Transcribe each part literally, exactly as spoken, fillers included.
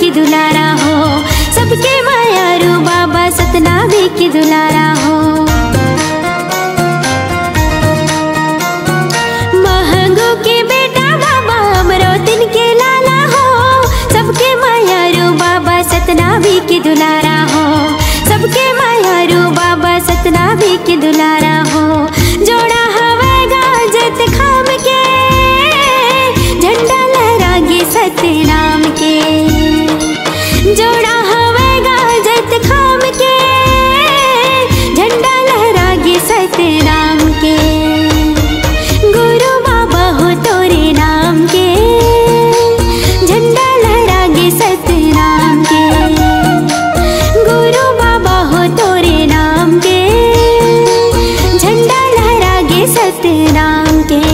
के दुलारा हो, सबके मायारू बाबा सतनामी के दुलारा हो। महंगों के बेटा बाबा अमरोतिन के लाला हो, सबके मायारू बाबा सतनामी के दुलारा हो, सबके मायारू बाबा सतनामी के दुलारा हो। जोड़ा हवेगा जत खाम के, झंडा लहरागे सतनाम के। जोड़ा हवेगा जत खाम के, झंडा लहरागे सतनाम के। गुरु बाबा हो तोरे नाम के, झंडा लहरागे सतनाम के। गुरु बाबा हो तोरे नाम के, झंडा लहरागे सतनाम के।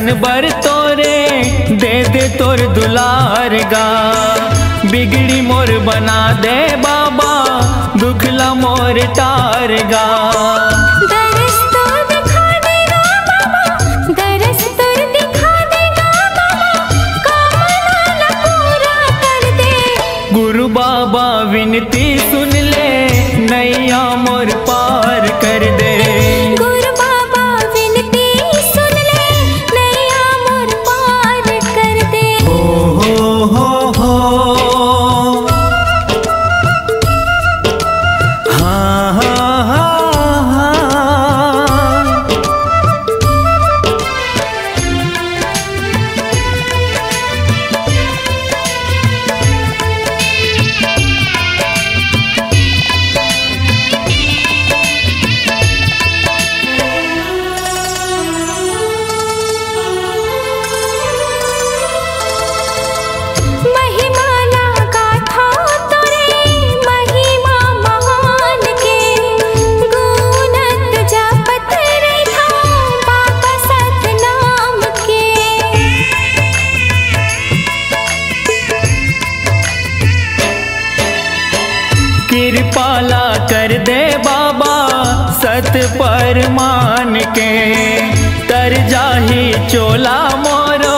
सन बर तोरे दे दे तोर दुलार गा, बिगड़ी मोर बना दे बाबा दुखला मोर तार गा। गुरु बाबा विनती सुन ले नैया मोर पार कर दे। गुरु बाबा विनती सुन ले नैया मोर पार कर दे। हो हो हो हो हा हा हा हा कृपाला कर दे बाबा सत पर मान के, तर जाही चोला मोरो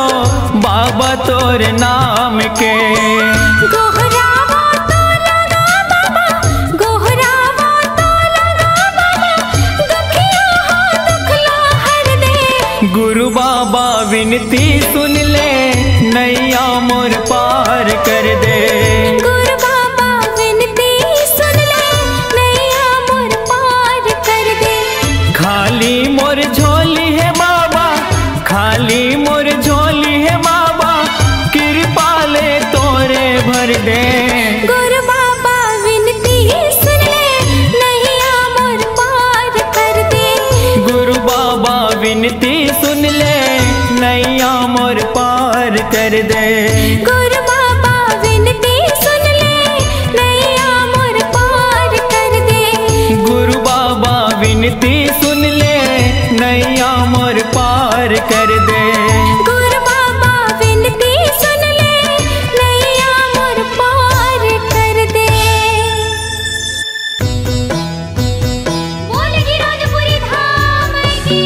बाबा तोर नाम के। गोहरावा तोला ना बाबा, गोहरावा तोला ना बाबा, दुखिया हो दुखला हर दे। गुरु बाबा विनती सुन ले नैया मोर पार कर दे। खाली मोर झोली है बाबा, खाली मोर झोली है बाबा, कृपाले तोरे भर दे। गुरु बाबा विनती सुन ले नैया मोर पार कर दे। गुरु बाबा विनती सुन ले नैया मोर पार कर दे। गुरु बाबा विनती सुन ले नैया मोर पार कर दे। गुरु बाबा विनती नैया मोर पार कर दे। गुरु बाबा विनती सुन ले नैया मोर पार कर दे। बोल गिरधपुरी धाम की।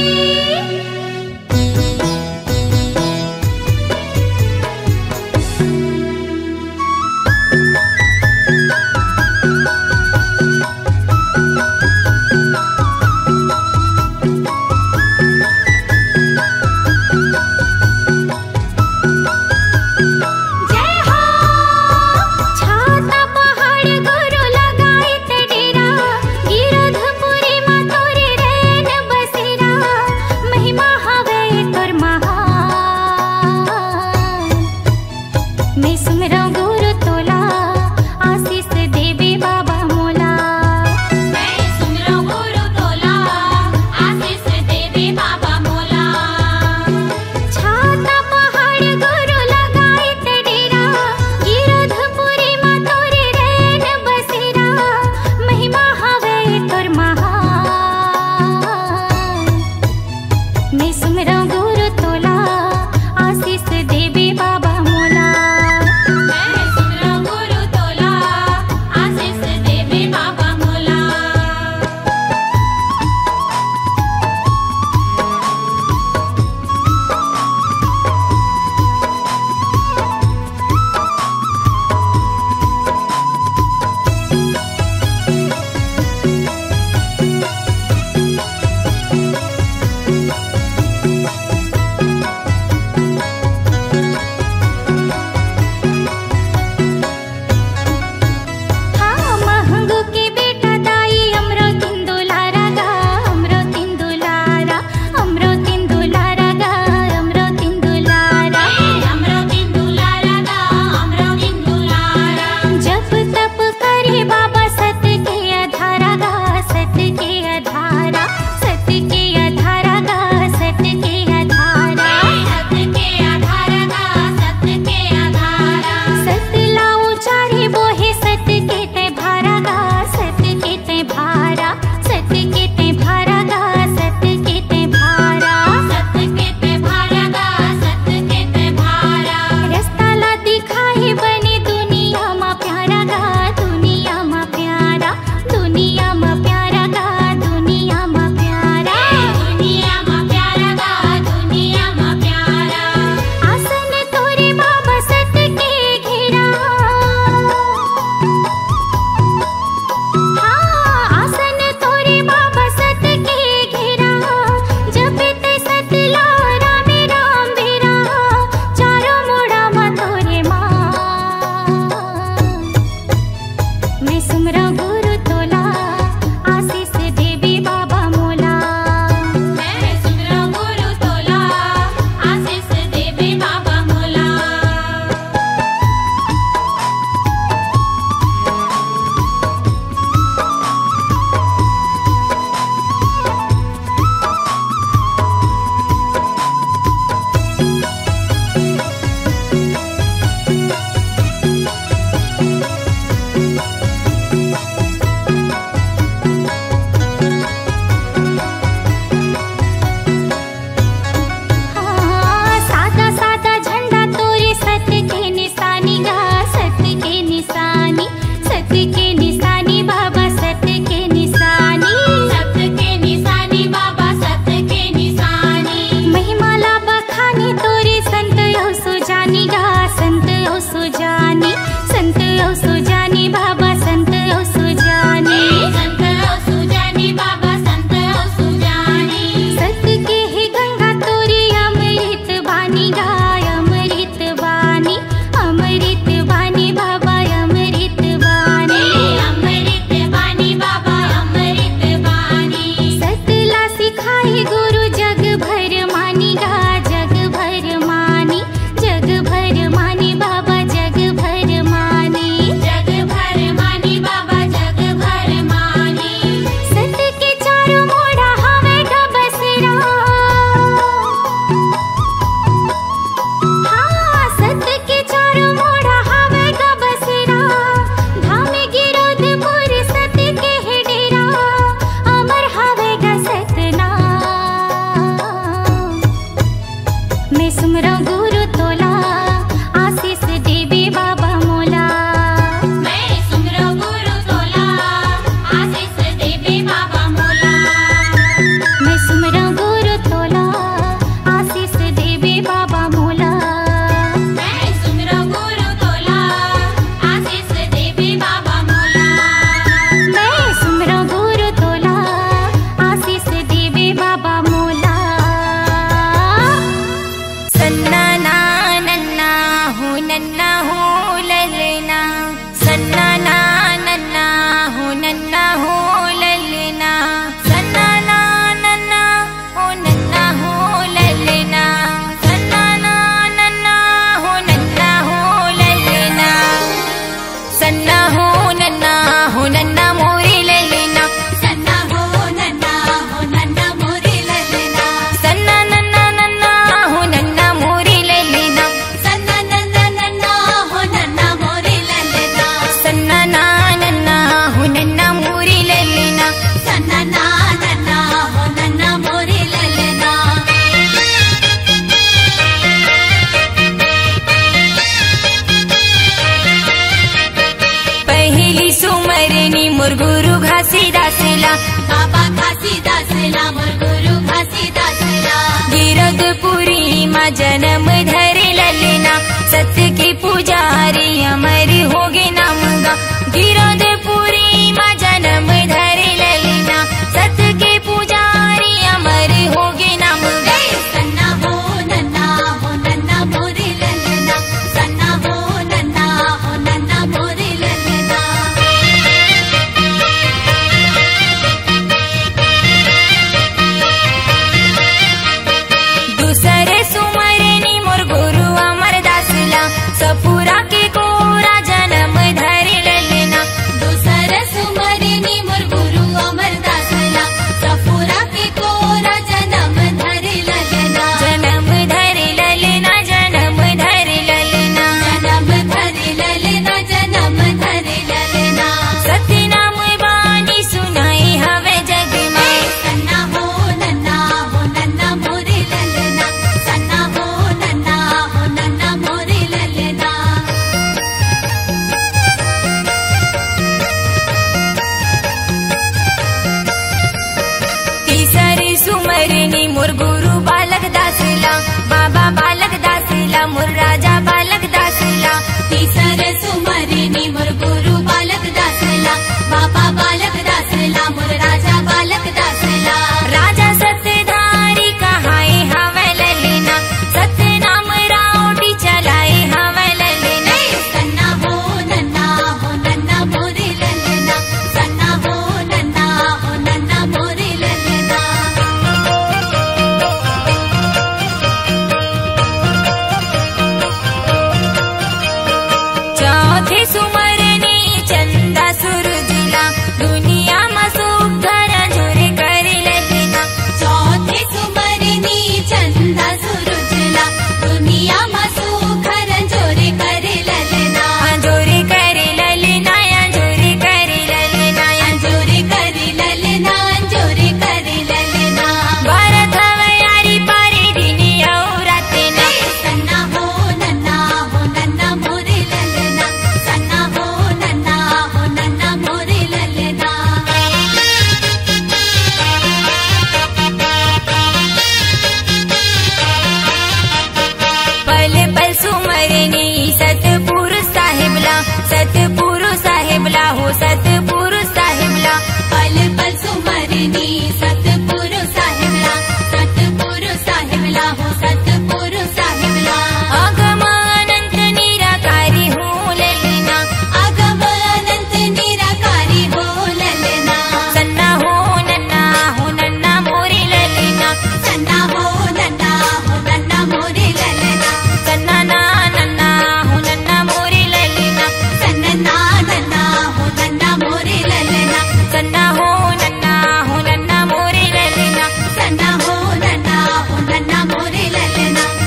ला बाबा घासीदास ला मोर गुरु घासीदास ला। गिरधपुरी मा जन्म धरे ललना सत्य की पुजारी अमर होगे नामगा। गिरधपुरी मा जन्म धरे ललना सत्य के पुजारी अमर होगे नामगा। सन्ना हो नन्ना हो नन्ना मोरे ललना, सन्ना हो नन्ना हो नन्ना मोरे ललना। दूसरे सुमरे नी मोर गुरु अमरदास ला सपुरा के कोरा जन्म धरे ललना। दूसरे सुमरे नी मोर गुरु अमरदास ला सपुरा के कोरा जन्म धरे ललना। जन्म धरे ललना जन्म धरे ललना जन्म धरे ललना जन्म धरे ललना। सत्य नाम बानी सुनाई हवे जग में। सन्ना हो नन्ना हो नन्ना मोरे ललना, सन्ना हो नन्ना हो नन्ना मोरे ललना। तीसरी सुमरनी मोर गुरु बालक दास ला बाबा बालक दास ला मोर राजा बालक दास ला। तीसरे सुमरनी मोर गुरु बालक दास ला बाबा बालक दास ला मोर राजा बालक दास ला। राजा सत्यधारी कहाए हवे ललना, सत्य नाम रावटी चलाए हवे ललना। सन्ना हो नन्ना हो नन्ना मोरे ललना, सन्ना हो नन्ना हो नन्ना मोरे ललना। चौथे सुमरनी चंदा सुरजला दुनिया में सुख धरा जोरे करे ललना। चौथे सुमरनी चंदा सुरजला दुनिया में सुख धरा जोरे करे ललना। जोरे करे ललना जोरे करे ललना जोरे करे ललना जोरे करे ललना। भारत हवयारी पारे दिनी औरत ना। सन्ना हो नन्ना हो नन्ना मोरे ललना, सन्ना हो नन्ना हो नन्ना मोरे ललना। पल पल सुमरनी सतपुरुष साहिबला सतपुरुष साहिबला हो सतपुरुष साहिबला। पल पल सुमरनी सतपुरुष साहिबला सतपुरुष साहिबला हो सतपुरुष साहिबला। अगमानंत निराकारी हो ललना, अगमानंत निराकारी हो ललना। सन्ना हो नन्ना हो नन्ना मोरे ललना, सन्ना हो नन्ना हो नन्ना मोरे ललना। सन्ना ना नन्ना हो नन्ना मोरे ललना, सन्ना ना नन्ना हो नन्ना मोरे ललना। सन्ना हो नन्ना हो नन्ना मोरे ललना, सन्ना हो नन्ना हो नन्ना मोरे ललना।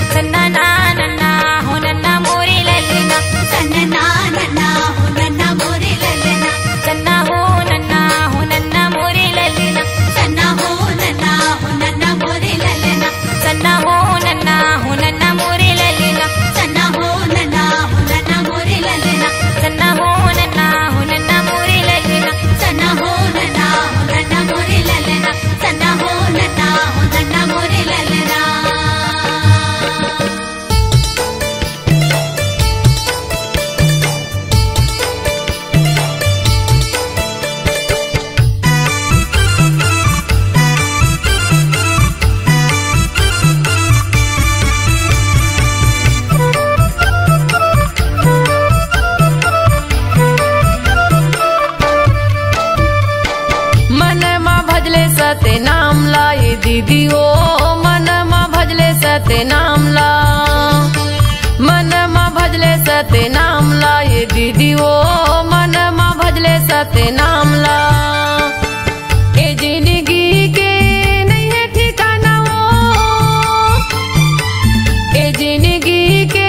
सन्ना ना नन्ना हो नन्ना मोरे ललना, सन्ना ना नन्ना हो नन्ना मोरे ललना। सन्ना हो नन्ना हो नन्ना मोरे ललना, सन्ना हो नन्ना हो नन्ना मोरे ललना। सन्ना हो नन्ना हो नन्ना मोरे ललना, सन्ना हो नन्ना हो नन्ना मोरे ललना। सन्ना हो नन्ना हो नन्ना मोरे ललना, सन्ना हो नन्ना हो नन्ना मोरे ललना। सन्ना हो नन्ना हो नन्ना मोरे ललना। मन मा भजले सत्य नाम ला ये दीदी ओ, मन मा भजले सत्य नाम ला। मन मा भजले सत्य नाम ला ये दीदी ओ, मन मा भजले सत्य नाम ला। ए जिंदगी के नहीं है ठिकाना ओ, ए जिंदगी के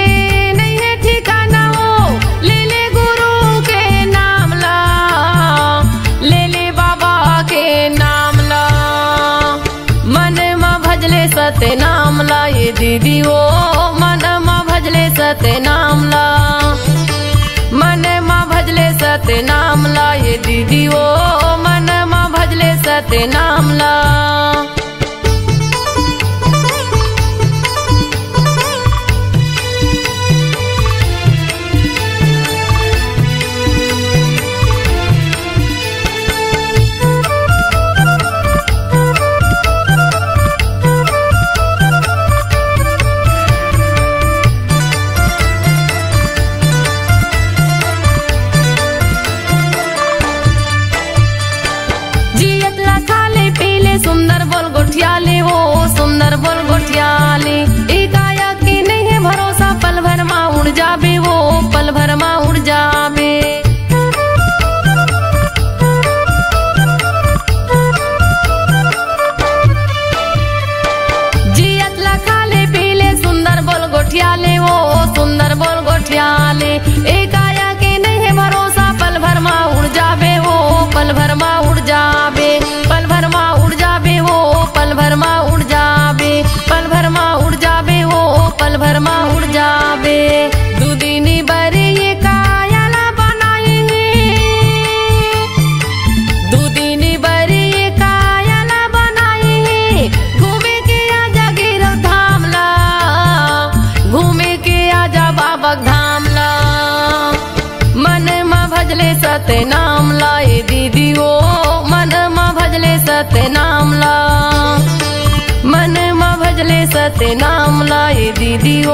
नहीं है ठिकाना ओ। ले ले गुरु के नाम ला, ले ले बाबा के नाम ला। मन मा भजले सत्य नाम ला ये दीदी ओ, मन मा भजले सत्य नाम ला। मन मा भजले सत्य नाम ला ये दीदी ओ, मन मा भजले सत्य ते नाम ला। सुंदर बोल गोठियाले हो, सुंदर बोल गोठियाले, एक आया की नहीं भरोसा, पल भर माँ उड़ जाबे वो, पल भर माँ उड़ जाबे। जियत ला खाले पीले सुंदर बोल गोठियाले हो, सुंदर बोल गोठियाले, एक आया की नहीं भरोसा, पल भर माँ उड़ जाबे वो, पल भर माँ उड़ जाबे, पल भर माँ पल भर माँ उड़ जाबे, पल भर माँ उड़ जाबे वो, पल भर माँ उड़ जाबे। दूधीनी बरी ये काया ला बनाए हैं, दूधीनी बरी ये काया ला बनाए हैं, घूमे के आजा गिरव धाम ला, घूमे के आजा बाबा धाम ला। मन माँ भजले सत्य नाम लाए दीदी ओ, मन माँ भजले सत्य नाम ला, मन माँ भजले सत्य नाम लाए दीदी ओ,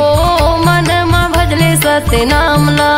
मन माँ भजले सत्य नाम ला।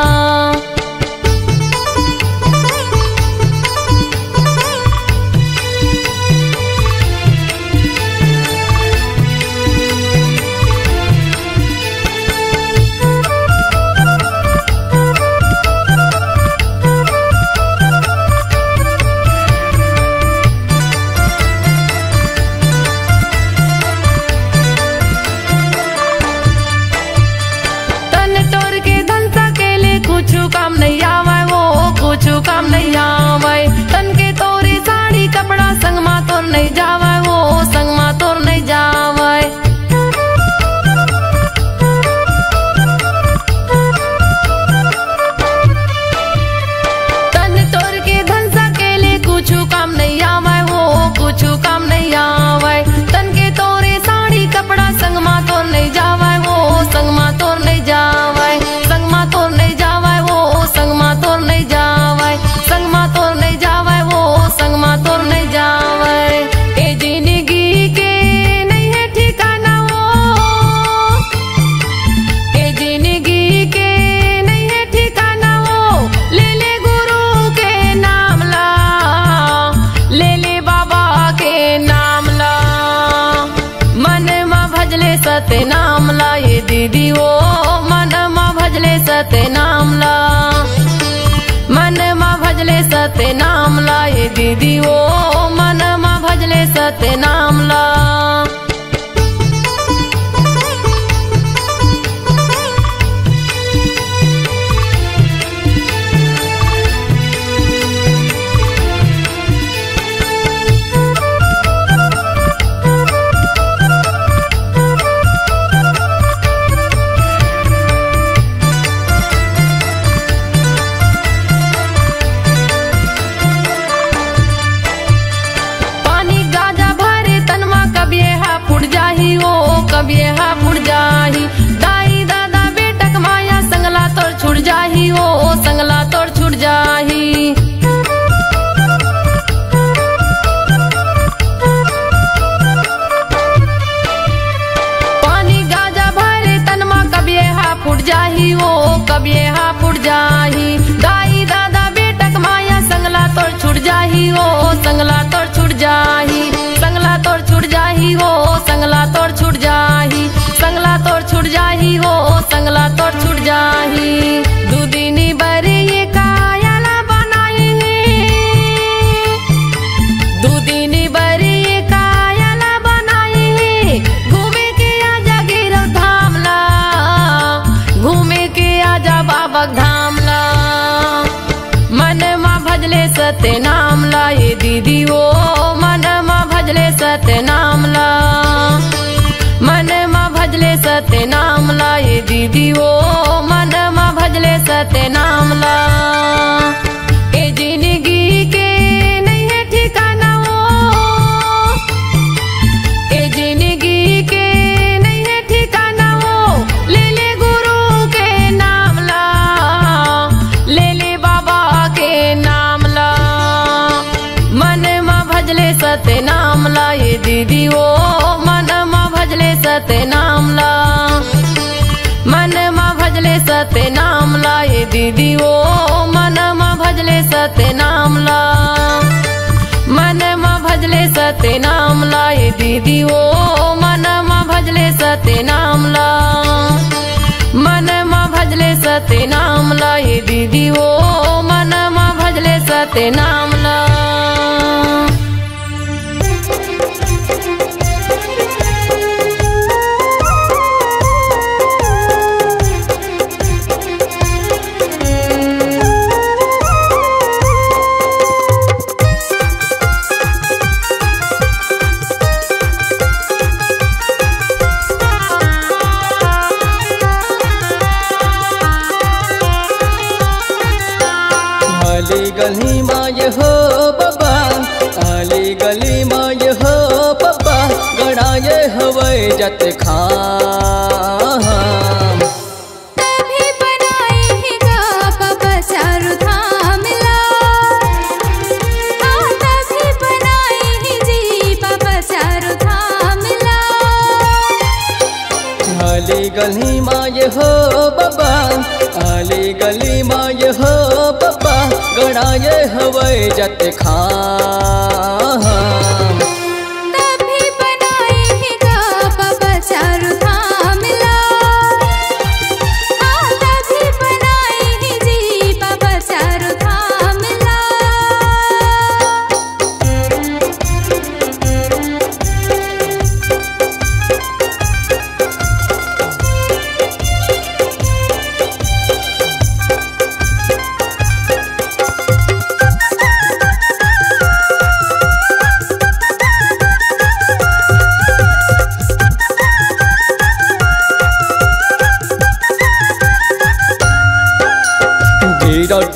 सत्य नाम ला ये दीदी ओ, मन माँ भजले सत्य नाम ला, मन माँ भजले सत्य नाम ला ये दीदी ओ, मन माँ भजले सत्य नाम ला। कब ये हा फुट जाही, दाई दादा बेटक माया, संगला तोड़ छुट जाही ओ, संगला तोड़ छुट जाही। पानी गाजा भरे तनमा कब ये हा फुट जाही ओ, कब ये हा फुट जाही, दाई दादा बेटक माया, संगला तोड़ छुट जाही ओ, संगला तोड़ छुट जाही, संगला तोड़ छुट जाही ओ, संगला तोड़ छुट जाही, संगला तोड़ छुट जाही हो, संगला तोड़ छुट जाही। दूधीनी बरी ये काया ला बनाए हैं, दूधीनी बरी ये काया ला बनाए हैं, घूमे के आजा गिरव धाम ला, घूमे के आजा बाबा धाम ला। मन माँ भजले सत्य नाम ला ये दीदी ओ, मन माँ भजले सत्य नाम ला, मन माँ भजले सत्य नाम ला ये दीदी ओ, मन माँ भजले सत्य नाम ला। ए जिंदगी के नहीं है ठिकाना ओ। सत्य नाम ला, मन मां भजले सत्य नाम ला, ये दीदी ओ मन मां भजले सत्य नाम ला, मन मां भजले सत्य नाम ला, ये दीदी ओ मन मां भजले सत्य नाम ला, मन मां भजले सत्य नाम ला, ये दीदी ओ मन मां भजले सत्य नाम ला। आली गली माँ ये हो बाबा, आली गली माँ ये हो बाबा, गड़ा ये हवाई जत खाम तभी बनाए हेगा बाबा चारू धाम ला, हाँ तभी बनाए ही जी बाबा चारू धाम ला। आली गली माँ ये हो बाबा, आली गली माँ ये हो बाबा, गड़ा ये हवाई जत खाम तभी बनाए हेगा बाबा चारू धाम ला, हाँ तभी बनाए ही जी बाबा चारू धाम ला।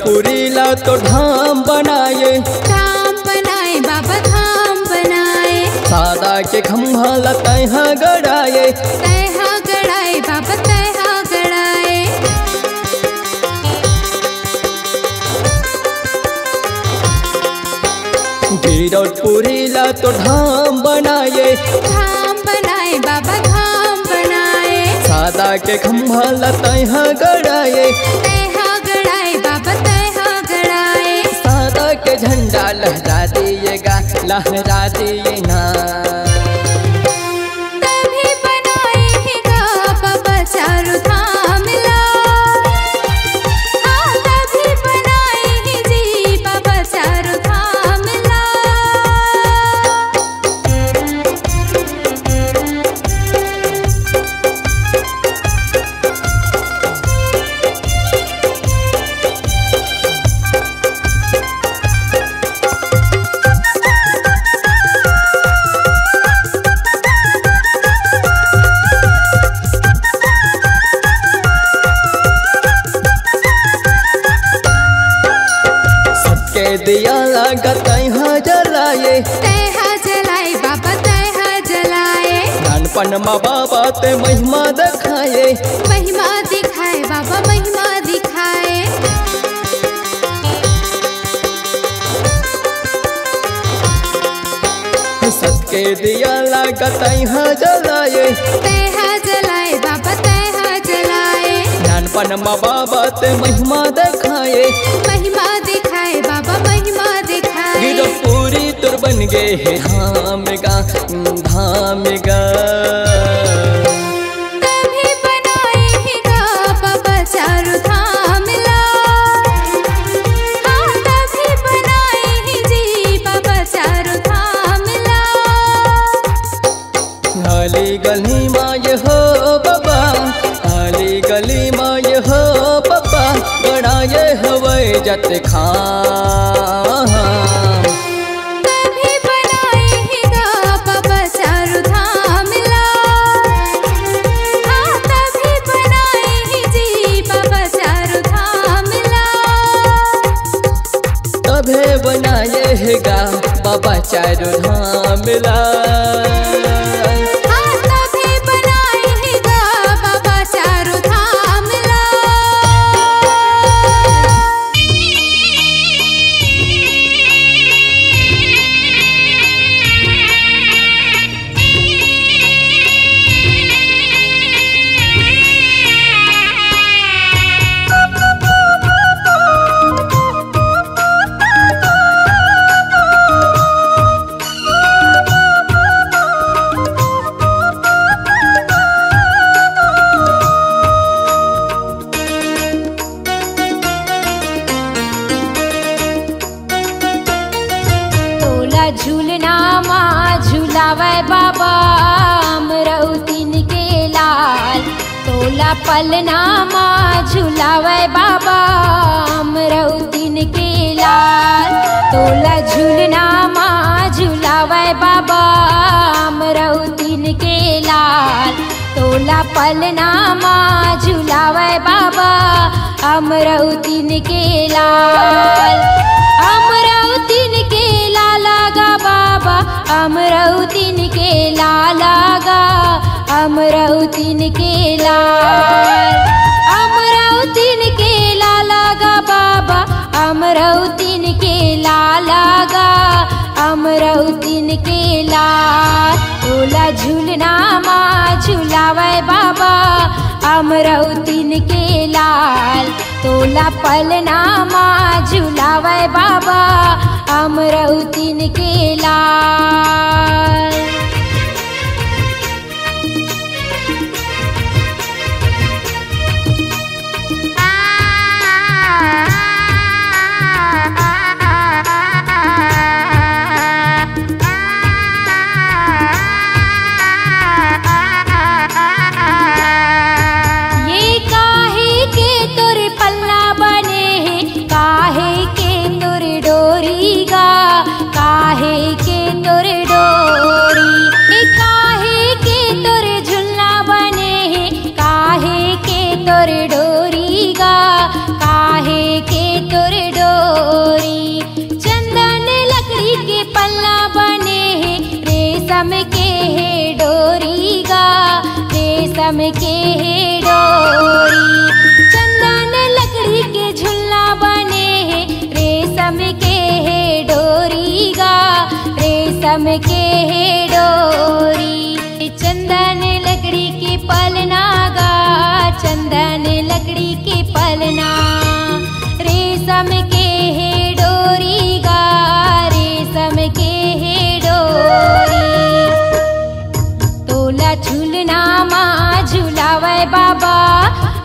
पूरी ला तो धाम बनाए, धाम बनाए बाबा धाम बनाए, सादा के खम्भा ला तैहा गड़ाए, तैहा गड़ाए बाबा तैहा गड़ाए। पूरी ला तो धाम बनाए, धाम बनाए बाबा धाम बनाए, सादा के खम्भा ला तैहा गड़ाए, के झंडा लहरा दिएगा लहरा दिए ना, तभी बनाए हेगा बाबा चारू धाम ला, हाँ तभी बनाए ही जी बाबा चारू धाम ला। दिया लागा तैहा जलाए, तैहा जलाए बाबा तैहा जलाए, नानपन माँ बाबा ते महिमा दिखाए, महिमा दिखाए बाबा महिमा दिखाए। सबके दिया लागा तैहा जलाए, तैहा जलाए बाबा तैहा जलाए, नानपन माँ बाबा ते महिमा दिखाए, महिमा दिखाए बाबा महिमा दिखाए। गिरो पूरी तुर बन गए है धाम गा धाम गा, तभी बनाए हेगा बाबा चारू धाम ला, हाँ तभी बनाए ही जी बाबा चारू धाम ला। आली गली माँ ये हो बाबा, आली गली माँ ये हो बाबा, गड़ा ये हवाई जत खाम तभी बनाए हेगा बाबा चारू धाम ला, हाँ तभी बनाए ही जी बाबा चारू धाम ला। तभी बनाए हेगा बाबा चारू धाम ला, हाँ तभी बनाए हेगा बाबा चारू धाम ला। पलना मा झुलावे बाबा अमरौतीन के लाल तोला झुलना मा झुलावे बाबा अमरौतीन के लाल तोला पलना मा झुलावे बाबा अमरौतीन के लाल अमरौतीन के लाला गा बाबा अमरौतीन के लाला गा अमरौतीन के लाल अमरौतीन के लाला गा बाबा अमरौतीन के लाला गा अमरौतीन के लाल तोला झूलना मा झुलावे बाबा अमरौतीन के लाल तोला पलना मा झुलावे बाबा अमरौतीन के लाल।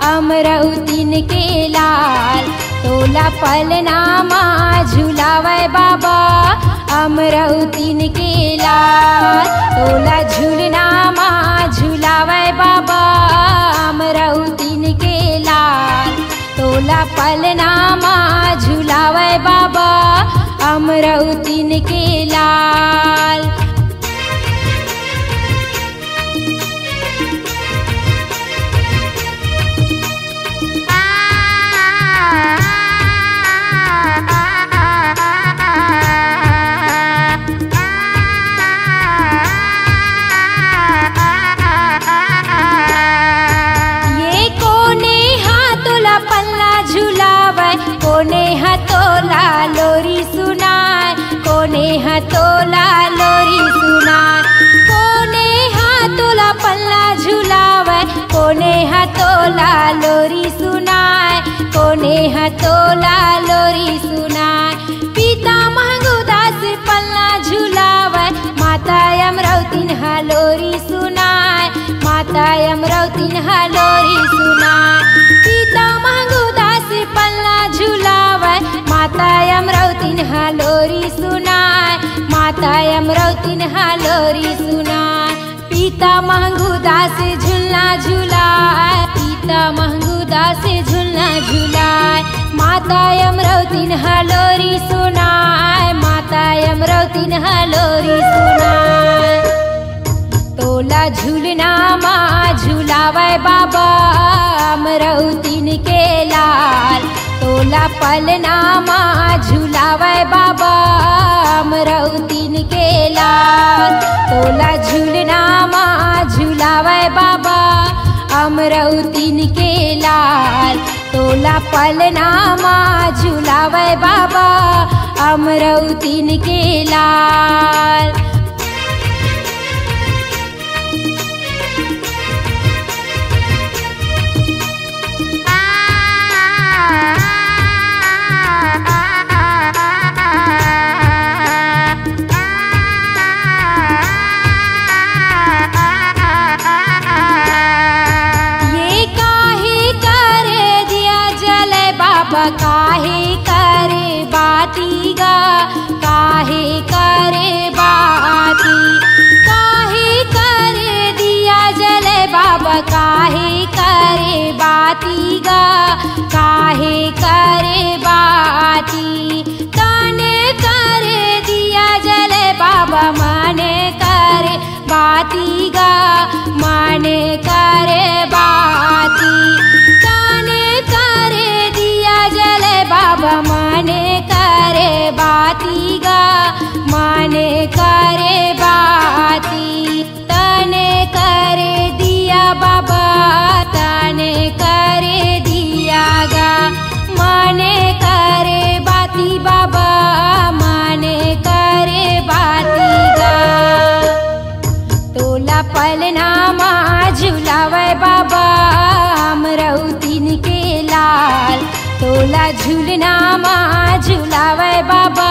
अमरौतीन के लाल तोला पलना मा झुलावे बाबा अमरौतीन के लाल तोला झूलना मा झुलावे बाबा अमरौतीन के लाल तोला पलना मा झुलावे बाबा अमरौतीन के लाल। तोला लोरी सुनाए कोने हा तोला लोरी सुनाए पिता महंगूदास पलना झुलावे माता अमरौतीन हा लोरी सुनाए माता अमरौतीन हा लोरी सुनाए पिता महंगूदास पलना झुलावे माता अमरौतीन हा लोरी सुनाए माता अमरौतीन हा लोरी सुनाए पिता महंगूदास झुलना झुलाए पिता महंगूदास झुलना झुलाए माता अमरौतीन हलोरी सुनाए माता अमरौतीन हलोरी सुनाए तोला झुलना मा झुलावे बाबा अमरौतीन के लाल तोला पलना मा झुलावे बाबा अमरौतीन के लाल तोला झुलना मा झुलावे बाबा अमरौतीन के लाल तोला पलना मा झुलावे बाबा अमरौतीन के लाल। काहे करे बाती गा काहे करे बा काहे करे बाती गा, काहे करे बाती। तने करे दिया जले बाबा माने करे बाती गा, माने करे बाती। तने करे दिया जले बाबा माने करे बाती गा, माने करे बाती। तने करे दिया बाबा, तने करे दिया गा, माने करे बाती बाबा, माने करे बाती गा। तोला पलना मा झुलावे बाबा, हम रहू तीन के लाल। तोला झुलना मा झुलावे बाबा,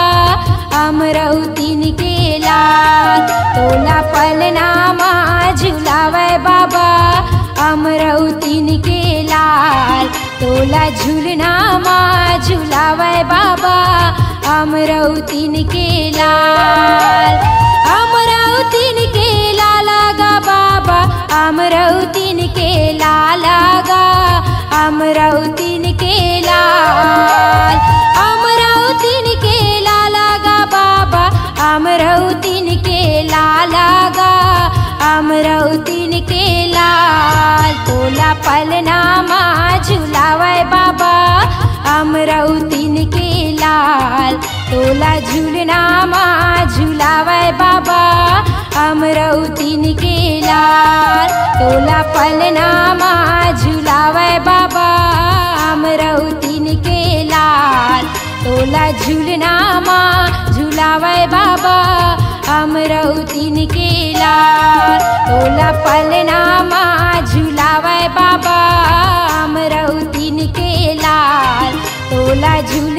हम रहू तीन के लाल। तोला पलना मा झुलावे बाबा, हम रहू तीन के लाल। तोला झुलना मा झुलावे बाबा, हम रहू तीन के लाल। हम रहू तीन के लाला गा बाबा, हम रहू तीन के लाला गा, हम रहू तीन के लाल। हम रहू तीन के लाला गा बाबा, हम रहू तीन के लाला गा, हम रहू तीन के लाल। तोला पलना मा झुलावे बाबा, हम रहू तीन के लाल। तोला झुलना मा झुलावे बाबा, हम रहू तीन के लाल। तोला पलना मा झुलावे बाबा, हम रहू तीन के लाल। तोला झुलना मा झुलावे बाबा, हम रहू तीन के लाल। तोला पलना मा झुलावे बाबा, हम रहू तीन के लाल। तोला झुल